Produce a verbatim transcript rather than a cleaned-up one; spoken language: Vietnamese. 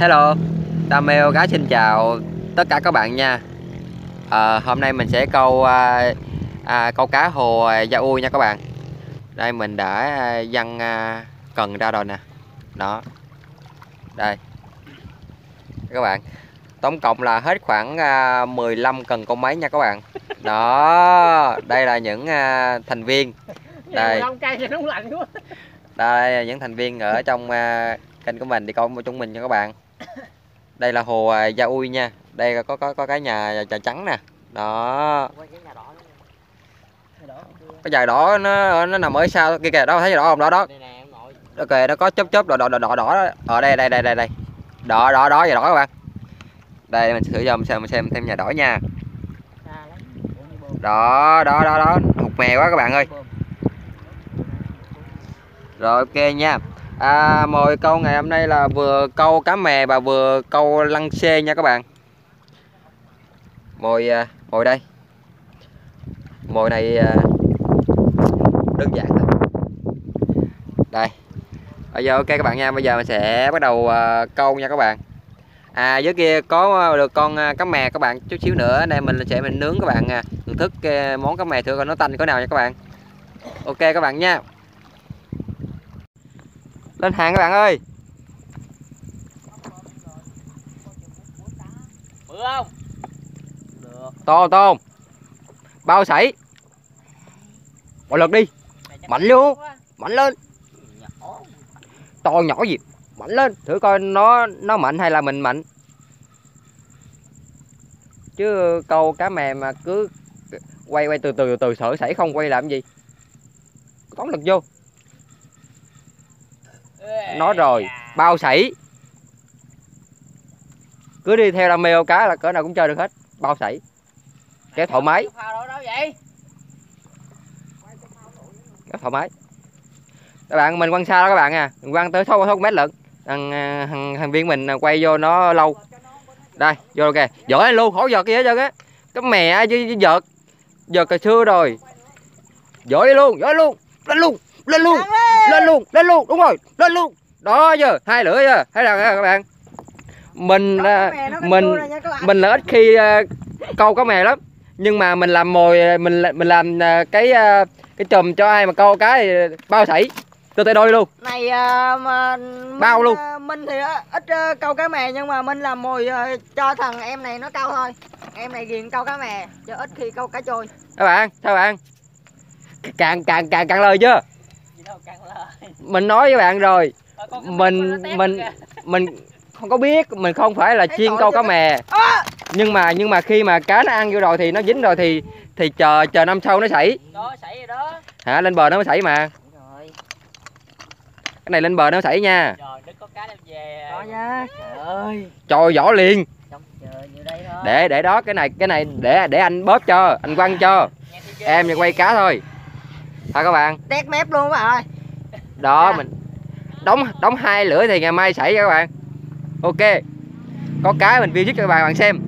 Hello, Đam Mê Câu Cá xin chào tất cả các bạn nha. à, Hôm nay mình sẽ câu à, à, câu cá hồ Gia Ui nha các bạn. Đây mình đã dăng à, cần ra rồi nè. Đó, đây các bạn, tổng cộng là hết khoảng à, mười lăm cần câu máy nha các bạn. Đó, đây là những à, thành viên. Đây, đây là những thành viên ở trong à, kênh của mình đi câu của chúng mình nha các bạn. Đây là hồ Gia Ui nha. Đây có có có cái nhà trà trắng nè. Đó. Cái nhà đỏ nó nó nằm ở sau kia kìa. Đó thấy nhà đỏ không? Đó đó. Đó kìa, nó có chớp chớp đỏ đỏ đỏ đỏ đó. Ở đây đây đây đây đây. Đỏ đỏ đỏ nhà đỏ các bạn. Đây mình thử cho mình xem mình xem thêm nhà đỏ nha. Đó đó đó đó, hụt mè quá các bạn ơi. Rồi ok nha. À, mồi câu ngày hôm nay là vừa câu cá mè và vừa câu lăng xê nha các bạn. Mồi mồi đây, mồi này đơn giản đây. Bây giờ ok các bạn nha, bây giờ mình sẽ bắt đầu câu nha các bạn. À dưới kia có được con cá mè các bạn, chút xíu nữa đây mình sẽ mình nướng các bạn thưởng thức món cá mè thử coi nó tanh cỡ nào nha các bạn. Ok các bạn nha, lên hàng các bạn ơi. Bự không? Được. To to không? Bao sảy. Mọi lực đi. Mạnh luôn. Mạnh lên. To nhỏ gì? Mạnh lên. Thử coi nó nó mạnh hay là mình mạnh. Chứ câu cá mè mà cứ quay quay từ từ từ, từ sợ sảy không quay làm gì. Tốn lực vô. Nói rồi, bao sảy. Cứ đi theo Đam Mê Câu Cá là cỡ nào cũng chơi được hết. Bao sảy, kéo thoải mái. Kéo thoải mái. Các bạn, mình quăng xa đó các bạn à. Mình quăng tới sáu mét lận. Thằng, thằng, thằng viên mình quay vô nó lâu. Đây, vô kìa. Giỏi luôn, khổ giọt kia hết trơn á. Cái mẹ chứ giọt. Giọt hồi xưa rồi. Giỏi luôn, giỏi luôn. Đánh luôn, lên luôn. Lên luôn, lên luôn, đúng rồi, lên luôn. Đó giờ hai lưỡi giờ, thấy rằng các bạn. Mình đó, mè, mình nha, mình là ít khi uh, câu cá mè lắm. Nhưng mà mình làm mồi mình mình làm uh, cái uh, cái chùm cho ai mà câu cái bao sảy. Tôi tay đôi luôn. Này uh, mà bao luôn. Uh, mình thì ít uh, câu cá mè nhưng mà mình làm mồi uh, cho thằng em này nó câu thôi. Em này ghiền câu cá mè, chứ ít khi câu cá trôi. Các bạn, các bạn. Càng càng càng càng lời chưa? Mình nói với bạn rồi, mình mình mình không có biết, mình không phải là chuyên câu cá mè, nhưng mà nhưng mà khi mà cá nó ăn vô rồi thì nó dính rồi thì thì chờ chờ năm sau nó sảy hả, lên bờ nó mới sảy mà. Cái này lên bờ nó sảy nha. Trời, vỏ liền để để đó, cái này cái này để để anh bóp cho, anh quăng cho em quay cá thôi. Thôi các bạn, tét mép luôn các bạn ơi. Đó à, mình đóng đóng hai lưỡi thì ngày mai xảy ra các bạn. Ok, có cái mình view giúp cho các bạn bạn xem.